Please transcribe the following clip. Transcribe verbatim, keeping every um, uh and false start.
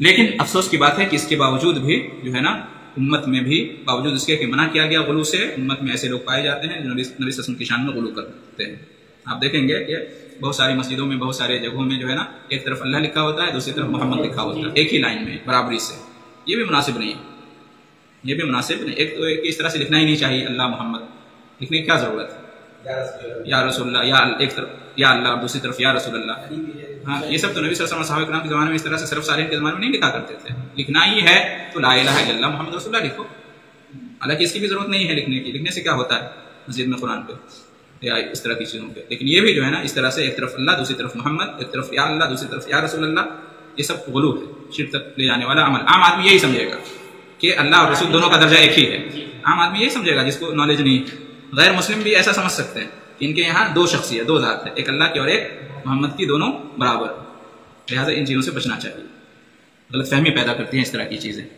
लेकिन अफसोस की बात है कि इसके बावजूद भी जो है ना उम्मत में भी बावजूद इसके कि मना किया गया गुलू से, उम्मत में ऐसे लोग पाए जाते हैं जो नबी नबी सल्लल्लाहु अलैहि वसल्लम की शान में गुलू करते हैं। आप देखेंगे कि बहुत सारी मस्जिदों में, बहुत सारे जगहों में जो है ना एक तरफ अल्लाह लिखा होता है, दूसरी तरफ मोहम्मद लिखा होता है, एक ही लाइन में बराबरी से। ये भी मुनासिब नहीं है, ये भी मुनासिब नहीं। एक तो इस तरह से लिखना ही नहीं चाहिए, अल्लाह मोहम्मद लिखने की क्या ज़रूरत है? या रसूल अल्लाह, या एक तरफ या अल्लाह, दूसरी तरफ या रसूल अल्लाह। हाँ, ये सब तो नबी सल्लल्लाहु अलैहि वसल्लम और सहाबा-ए-किराम के ज़माने में इस तरह से सिर्फ सालेह के ज़माने में नहीं लिखा करते थे। लिखना ही है तो ला इलाहा इल्लल्लाह मुहम्मद रसूलुल्लाह लिखो, हालांकि इसकी भी ज़रूरत नहीं है लिखने की। लिखने से क्या होता है मस्जिद में कुरान पे या इस तरह की चीज़ों पर? लेकिन ये भी जो है ना इस तरह से एक तरफ अल्लाह, दूसरी तरफ मोहम्मद, एक तरफ या अल्लाह, दूसरी तरफ या रसूल अल्लाह, ये सब गुलू है, शिर्क तक ले जाने वाला अमल। आम आदमी यही समझेगा कि अल्लाह और रसूल दोनों का दर्जा एक ही है, आम आदमी यही समझेगा जिसको नॉलेज नहीं। गैर मुस्लिम भी ऐसा समझ सकते हैं कि इनके यहाँ दो शख्सियत, दो जात है, एक अल्लाह की और एक मोहम्मद की, दोनों बराबर। लिहाजा इन चीज़ों से बचना चाहिए, गलतफहमी पैदा करती हैं इस तरह की चीज़ें।